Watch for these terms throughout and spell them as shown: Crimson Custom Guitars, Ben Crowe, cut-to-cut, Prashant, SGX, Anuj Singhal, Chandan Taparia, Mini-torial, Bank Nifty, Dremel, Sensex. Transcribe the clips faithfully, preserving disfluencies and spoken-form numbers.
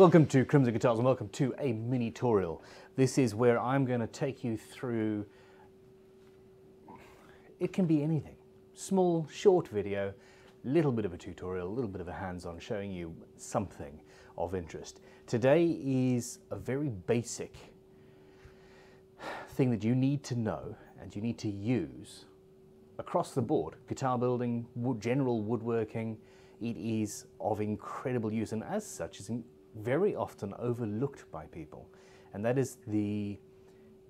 Welcome to Crimson Guitars and welcome to a mini-torial. This is where I'm going to take you through, it can be anything. Small, short video, little bit of a tutorial, a little bit of a hands-on showing you something of interest. Today is a very basic thing that you need to know and you need to use across the board. Guitar building, wood, general woodworking, it is of incredible use and as such is in very often overlooked by people, and that is the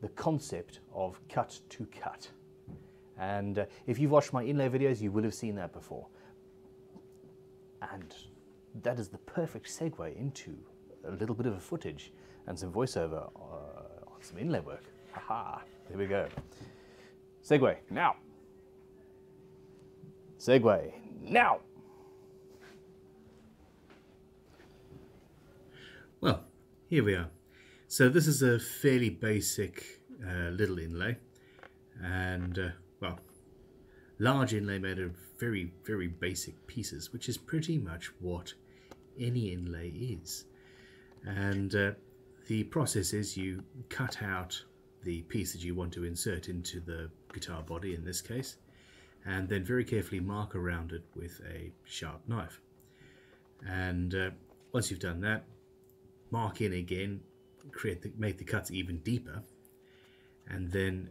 the concept of cut to cut. And uh, if you've watched my inlay videos, you will have seen that before. And that is the perfect segue into a little bit of a footage and some voiceover uh, on some inlay work. Haha, there we go. Segue now. Segue now. Well, here we are. So this is a fairly basic uh, little inlay, and uh, well, large inlay made of very, very basic pieces, which is pretty much what any inlay is. And uh, the process is you cut out the piece that you want to insert into the guitar body in this case, and then very carefully mark around it with a sharp knife. And uh, once you've done that, mark in again, create the, make the cuts even deeper, and then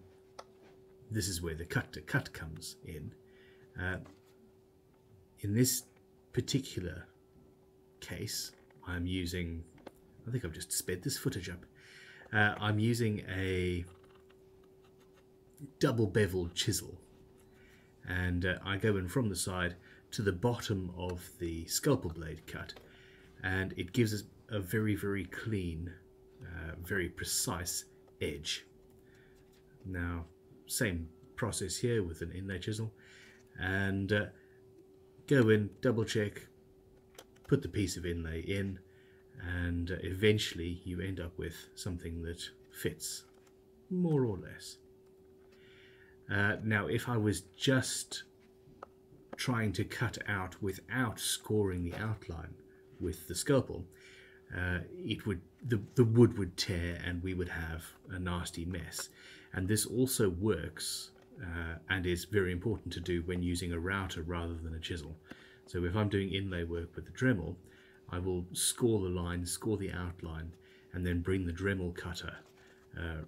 this is where the cut to cut comes in. Uh, in this particular case, I'm using, I think I've just sped this footage up, uh, I'm using a double beveled chisel, and uh, I go in from the side to the bottom of the scalpel blade cut, and it gives us a very, very clean, uh, very precise edge. Now, same process here with an inlay chisel, and uh, go in, double check, put the piece of inlay in, and uh, eventually you end up with something that fits, more or less. Uh, now, if I was just trying to cut out without scoring the outline with the scalpel, Uh, it would the, the wood would tear and we would have a nasty mess. And this also works uh, and is very important to do when using a router rather than a chisel. So if I'm doing inlay work with the Dremel, I will score the line, score the outline, and then bring the Dremel cutter uh,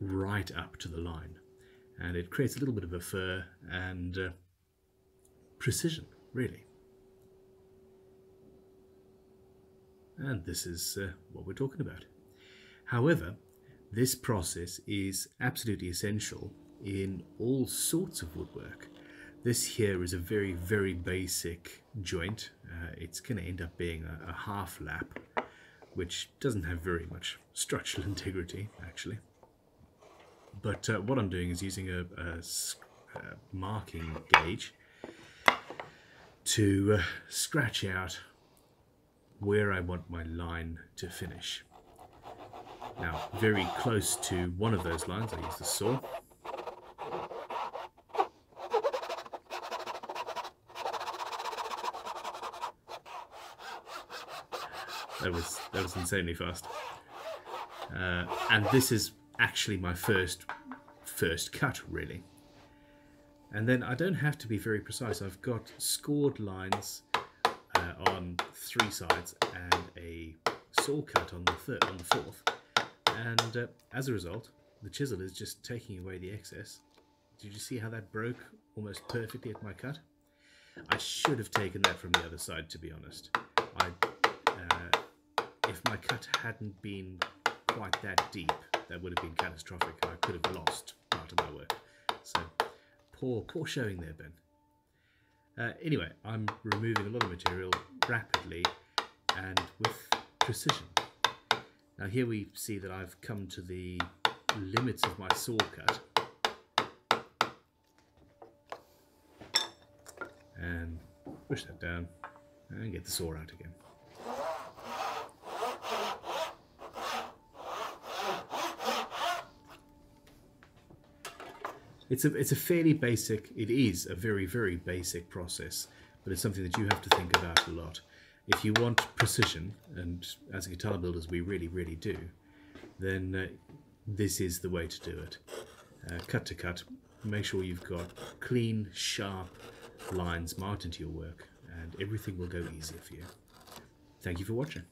right up to the line. And it creates a little bit of a fur and uh, precision, really. And this is uh, what we're talking about. However, this process is absolutely essential in all sorts of woodwork. This here is a very, very basic joint. Uh, it's going to end up being a, a half lap, which doesn't have very much structural integrity, actually. But uh, what I'm doing is using a, a, a marking gauge to uh, scratch out where I want my line to finish. Now, very close to one of those lines, I use the saw. That was, that was insanely fast. Uh, and this is actually my first, first cut, really. And then I don't have to be very precise. I've got scored lines Uh, on three sides and a saw cut on the third, on the fourth, and uh, as a result, the chisel is just taking away the excess. Did you see how that broke almost perfectly at my cut? I should have taken that from the other side, to be honest. I, uh, if my cut hadn't been quite that deep, that would have been catastrophic. I could have lost part of my work. So poor, poor showing there, Ben. Uh, anyway, I'm removing a lot of material rapidly and with precision. Now here we see that I've come to the limits of my saw cut. And push that down and get the saw out again. It's a, it's a fairly basic, it is a very, very basic process, but it's something that you have to think about a lot. if you want precision, and as guitar builders we really, really do, then uh, this is the way to do it. Uh, cut to cut, make sure you've got clean, sharp lines marked into your work, and everything will go easier for you. Thank you for watching.